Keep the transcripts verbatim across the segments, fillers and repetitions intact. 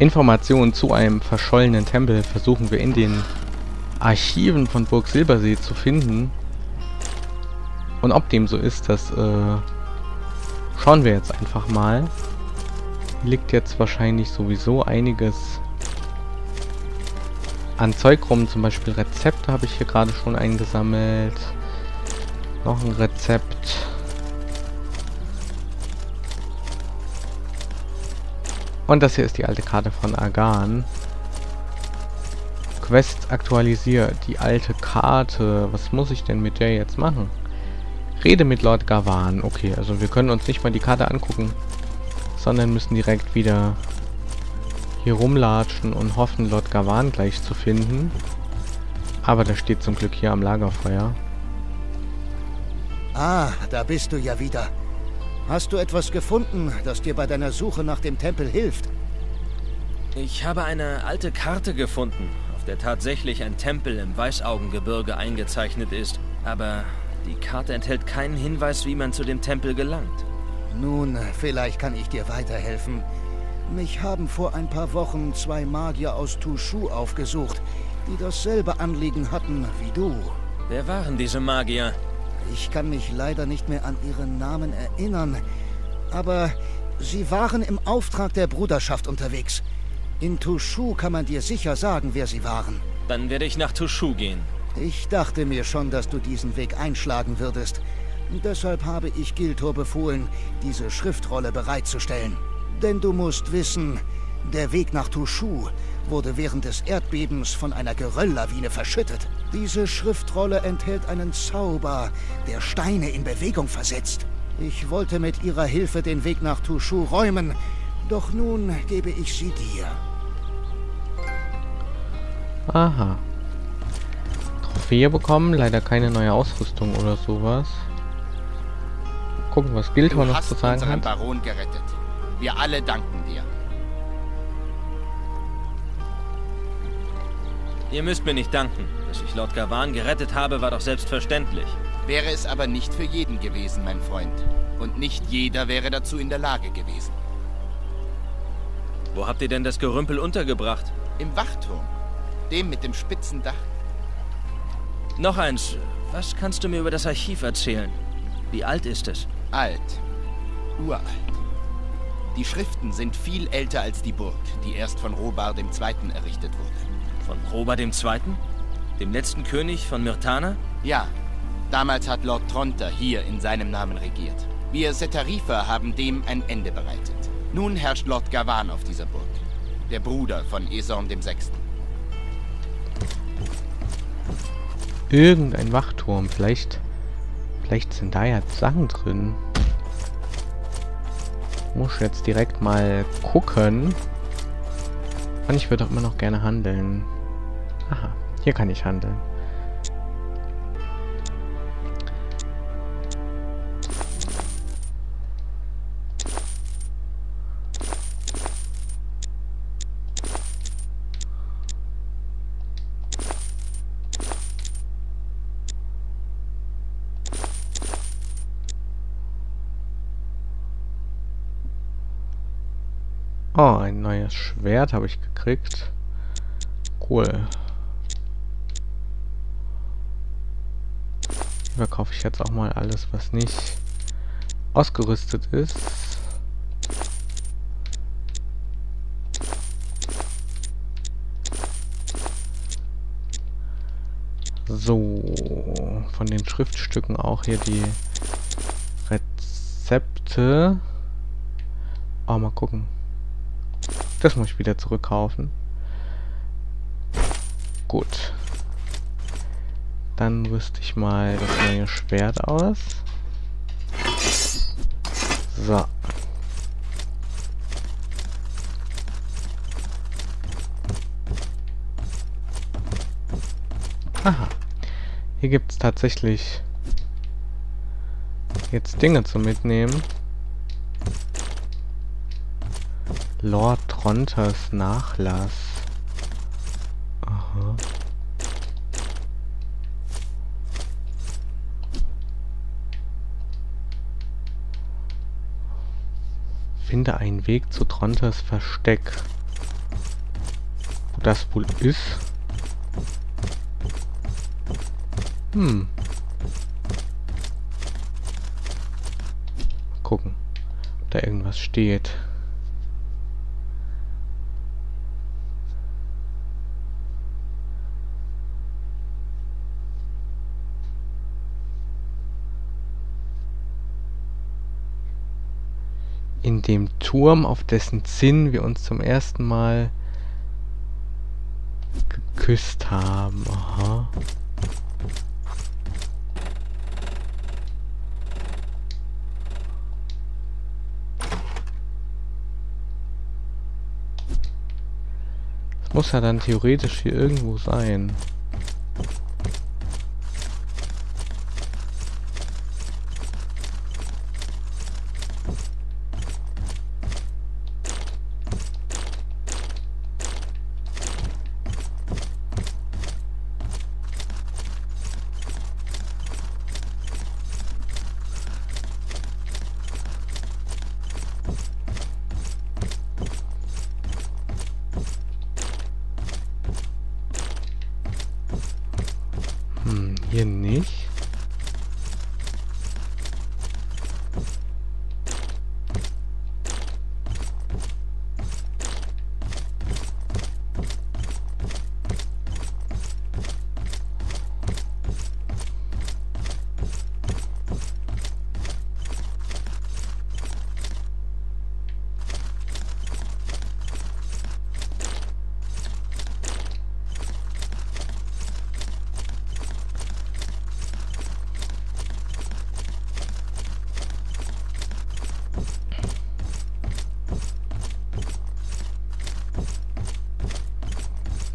Informationen zu einem verschollenen Tempel versuchen wir in den Archiven von Burg Silbersee zu finden. Und ob dem so ist, das äh, schauen wir jetzt einfach mal. Hier liegt jetzt wahrscheinlich sowieso einiges an Zeug rum. Zum Beispiel Rezepte habe ich hier gerade schon eingesammelt. Noch ein Rezept. Und das hier ist die alte Karte von Agan. Quest aktualisiert. Die alte Karte. Was muss ich denn mit der jetzt machen? Rede mit Lord Gavan. Okay, also wir können uns nicht mal die Karte angucken, sondern müssen direkt wieder hier rumlatschen und hoffen, Lord Gavan gleich zu finden. Aber der steht zum Glück hier am Lagerfeuer. Ah, da bist du ja wieder. Hast du etwas gefunden, das dir bei deiner Suche nach dem Tempel hilft? Ich habe eine alte Karte gefunden, auf der tatsächlich ein Tempel im Weißaugengebirge eingezeichnet ist. Aber die Karte enthält keinen Hinweis, wie man zu dem Tempel gelangt. Nun, vielleicht kann ich dir weiterhelfen. Mich haben vor ein paar Wochen zwei Magier aus Toshoo aufgesucht, die dasselbe Anliegen hatten wie du. Wer waren diese Magier? Ich kann mich leider nicht mehr an ihren Namen erinnern, aber sie waren im Auftrag der Bruderschaft unterwegs. In Toshoo kann man dir sicher sagen, wer sie waren. Dann werde ich nach Toshoo gehen. Ich dachte mir schon, dass du diesen Weg einschlagen würdest. Deshalb habe ich Giltor befohlen, diese Schriftrolle bereitzustellen. Denn du musst wissen, der Weg nach Toshoo wurde während des Erdbebens von einer Gerölllawine verschüttet. Diese Schriftrolle enthält einen Zauber, der Steine in Bewegung versetzt. Ich wollte mit ihrer Hilfe den Weg nach Toshoo räumen, doch nun gebe ich sie dir. Aha. Trophäe bekommen, leider keine neue Ausrüstung oder sowas. Gucken, was Giltor noch zu sagen hat. Du hast unseren Baron gerettet. Wir alle danken dir. Ihr müsst mir nicht danken. Dass ich Lord Gavan gerettet habe, war doch selbstverständlich. Wäre es aber nicht für jeden gewesen, mein Freund. Und nicht jeder wäre dazu in der Lage gewesen. Wo habt ihr denn das Gerümpel untergebracht? Im Wachturm. Dem mit dem spitzen Dach. Noch eins. Was kannst du mir über das Archiv erzählen? Wie alt ist es? Alt. Uralt. Die Schriften sind viel älter als die Burg, die erst von Robar dem Zweiten errichtet wurde. Von Robar dem Zweiten? Dem letzten König von Myrtana? Ja. Damals hat Lord Tronta hier in seinem Namen regiert. Wir Setarifa haben dem ein Ende bereitet. Nun herrscht Lord Gavan auf dieser Burg. Der Bruder von Esorn dem Sechsten. Irgendein Wachturm. Vielleicht, vielleicht sind da ja Sachen drin. Muss jetzt direkt mal gucken. Und ich würde auch immer noch gerne handeln. Aha, hier kann ich handeln. Oh, ein neues Schwert habe ich gekriegt. Cool. Verkaufe ich jetzt auch mal alles, was nicht ausgerüstet ist. So, von den Schriftstücken auch hier die Rezepte. Oh, mal gucken. Das muss ich wieder zurückkaufen. Gut. Dann rüste ich mal das neue Schwert aus. So. Aha. Hier gibt es tatsächlich jetzt Dinge zu mitnehmen. Lord Trontas Nachlass. Aha. Finde einen Weg zu Trontas Versteck. das wohl ist. Hm. Gucken, ob da irgendwas steht. In dem Turm, auf dessen Zinn wir uns zum ersten Mal geküsst haben. Aha. Das muss ja dann theoretisch hier irgendwo sein. Hier nicht.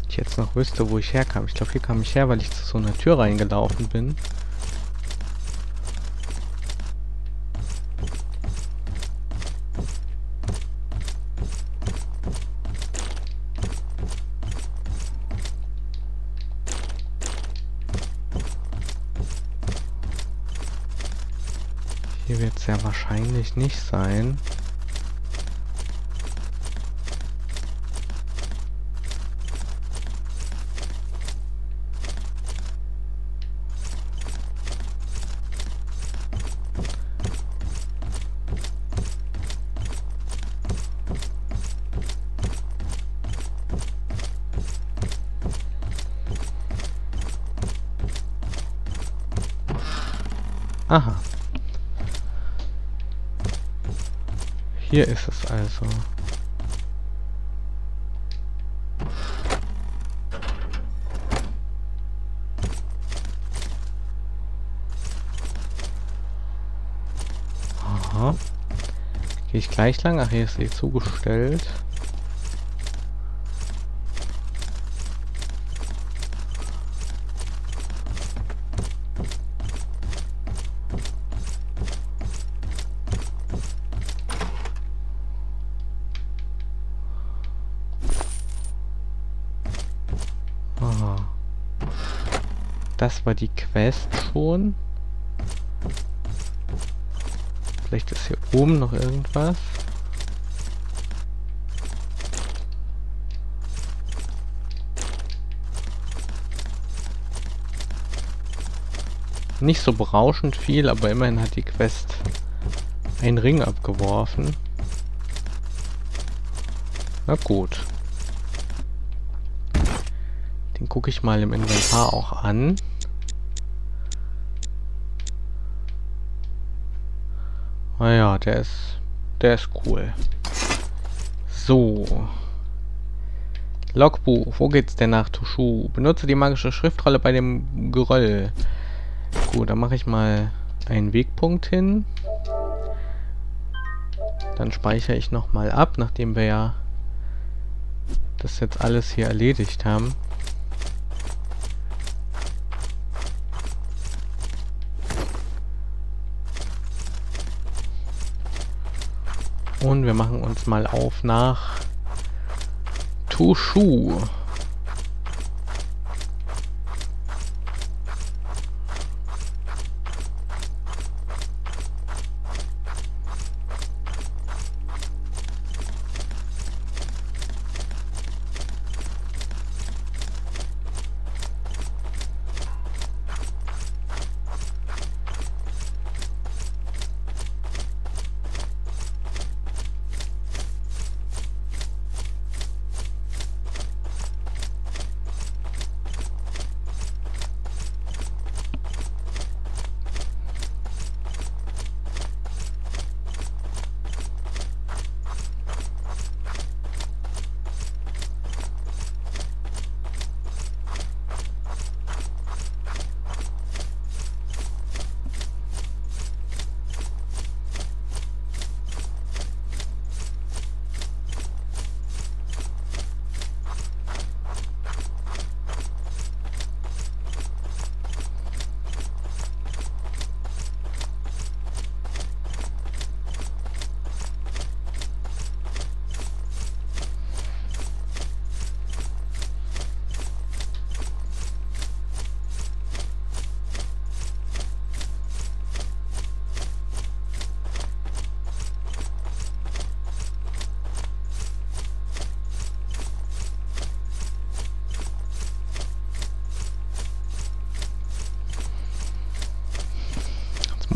Jetzt noch wüsste, wo ich herkam. Ich glaube, hier kam ich her, weil ich zu so einer Tür reingelaufen bin. Hier wird es ja wahrscheinlich nicht sein. Aha. Hier ist es also. Aha. Gehe ich gleich lang? Ach, hier ist eh zugestellt. Das war die Quest schon. Vielleicht ist hier oben noch irgendwas. Nicht so berauschend viel, aber immerhin hat die Quest einen Ring abgeworfen. Na gut. Den gucke ich mal im Inventar auch an. Naja, der ist, der ist cool. So. Logbuch. Wo geht's denn nach Toshoo? Benutze die magische Schriftrolle bei dem Geröll. Gut, dann mache ich mal einen Wegpunkt hin. Dann speichere ich nochmal ab, nachdem wir ja das jetzt alles hier erledigt haben. Und wir machen uns mal auf nach Toshoo.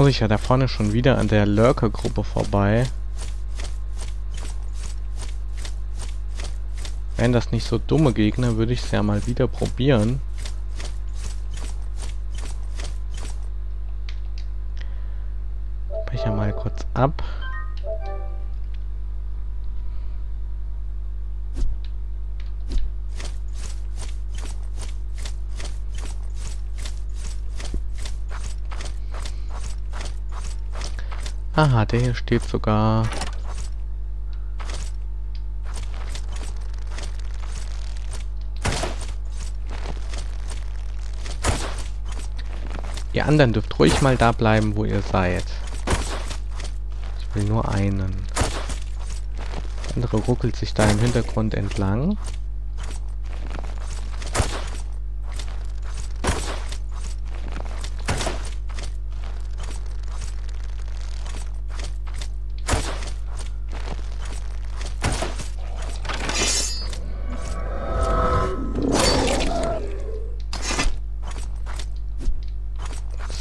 Muss ich ja da vorne schon wieder an der Lurker-Gruppe vorbei. Wären das nicht so dumme Gegner, würde ich es ja mal wieder probieren. Ich ja mal kurz ab. Aha, der hier steht sogar... Ihr anderen dürft ruhig mal da bleiben, wo ihr seid. Ich will nur einen. Der andere ruckelt sich da im Hintergrund entlang.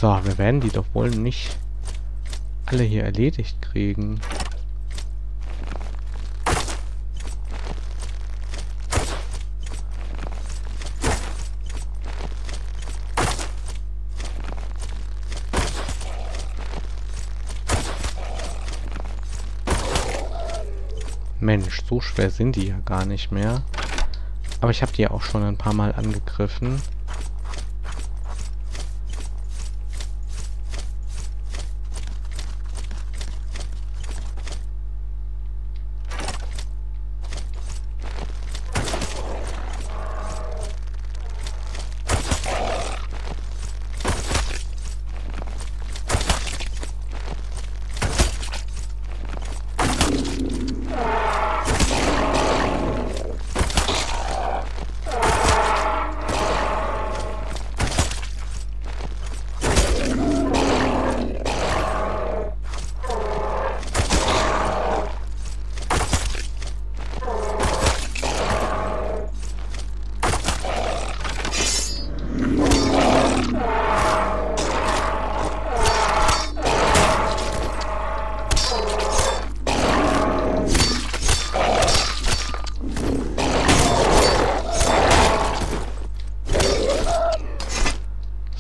So, wir werden die doch wohl nicht alle hier erledigt kriegen. Mensch, so schwer sind die ja gar nicht mehr. Aber ich habe die ja auch schon ein paar Mal angegriffen.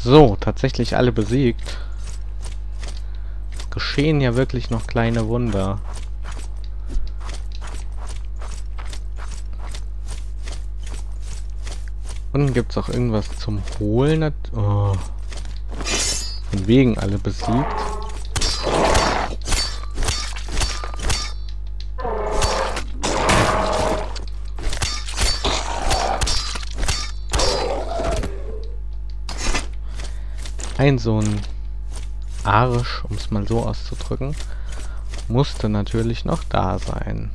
So, tatsächlich alle besiegt. Es geschehen ja wirklich noch kleine Wunder. Unten gibt es auch irgendwas zum Holen. Oh. Von wegen alle besiegt. Ein so ein Arsch, um es mal so auszudrücken, musste natürlich noch da sein.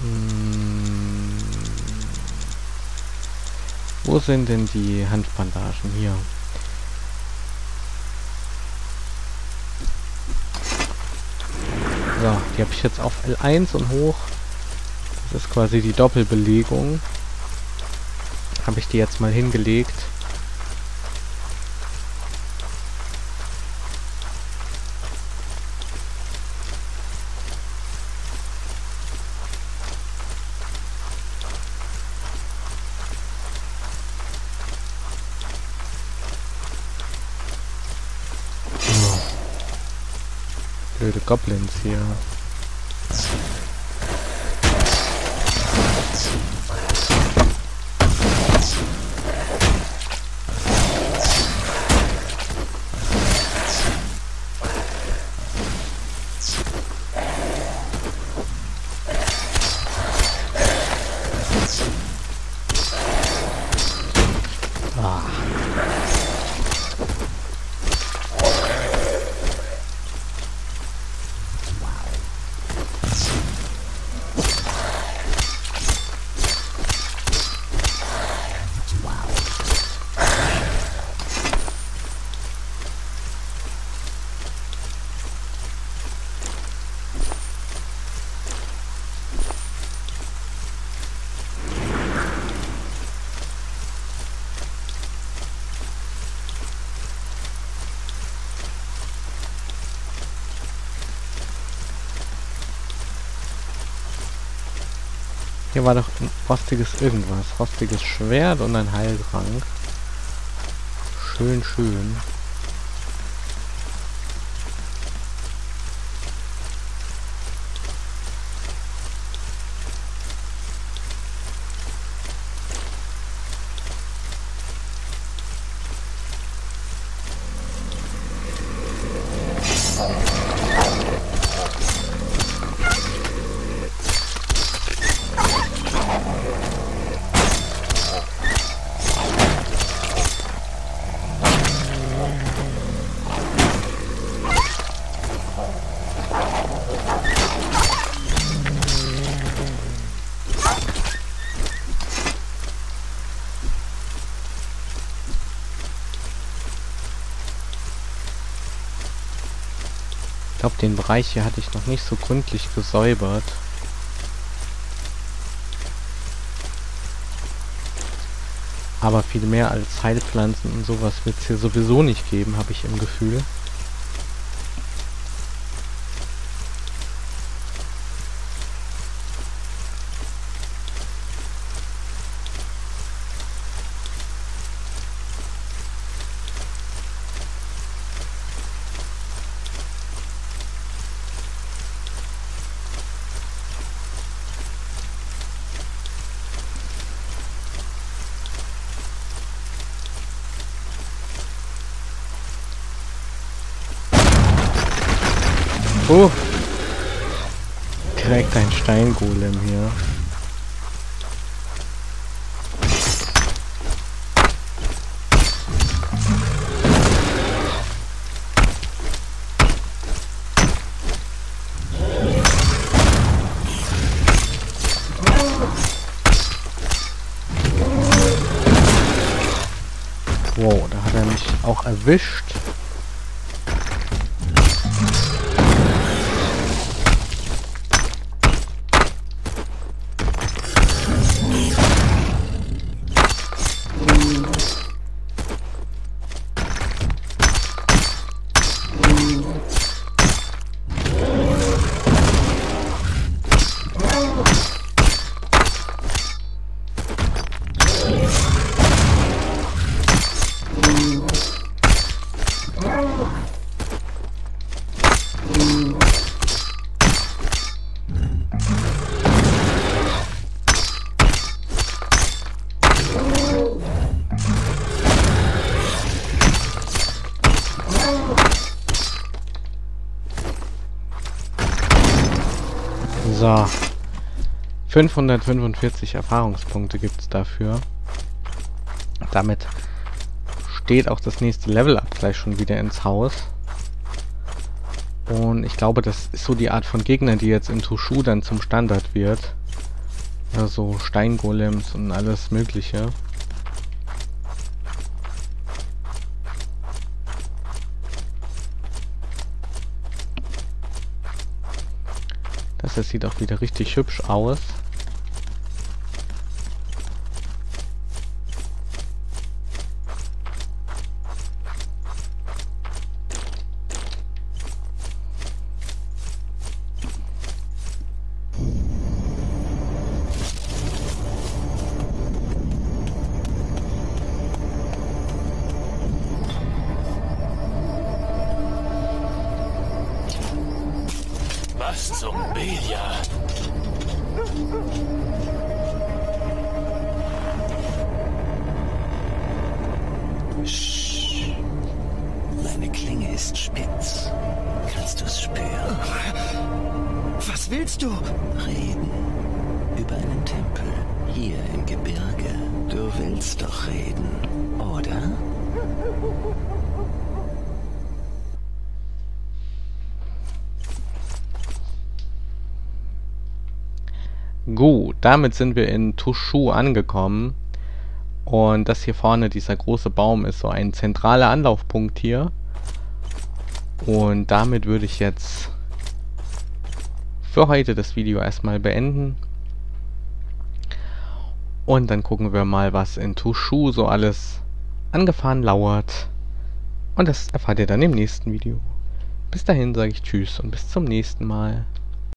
Hm. Wo sind denn die Handbandagen? Hier. So, die habe ich jetzt auf L eins und hoch. Das ist quasi die Doppelbelegung. Habe ich die jetzt mal hingelegt. Blöde Goblins hier. Hier war doch ein rostiges irgendwas. Rostiges Schwert und ein Heiltrank. Schön, schön. Ich glaube, den Bereich hier hatte ich noch nicht so gründlich gesäubert. Aber viel mehr als Heilpflanzen und sowas wird es hier sowieso nicht geben, habe ich im Gefühl. Oh! Direkt ein Steingolem hier. Wow, da hat er mich auch erwischt. So, fünfhundertfünfundvierzig Erfahrungspunkte gibt es dafür. Damit steht auch das nächste Level-Up gleich schon wieder ins Haus. Und ich glaube, das ist so die Art von Gegner, die jetzt in Toshoo dann zum Standard wird. Also Steingolems und alles Mögliche. Das sieht auch wieder richtig hübsch aus. Gut, damit sind wir in Toshoo angekommen und das hier vorne, dieser große Baum, ist so ein zentraler Anlaufpunkt hier und damit würde ich jetzt für heute das Video erstmal beenden und dann gucken wir mal, was in Toshoo so alles angefahren lauert und das erfahrt ihr dann im nächsten Video. Bis dahin sage ich Tschüss und bis zum nächsten Mal.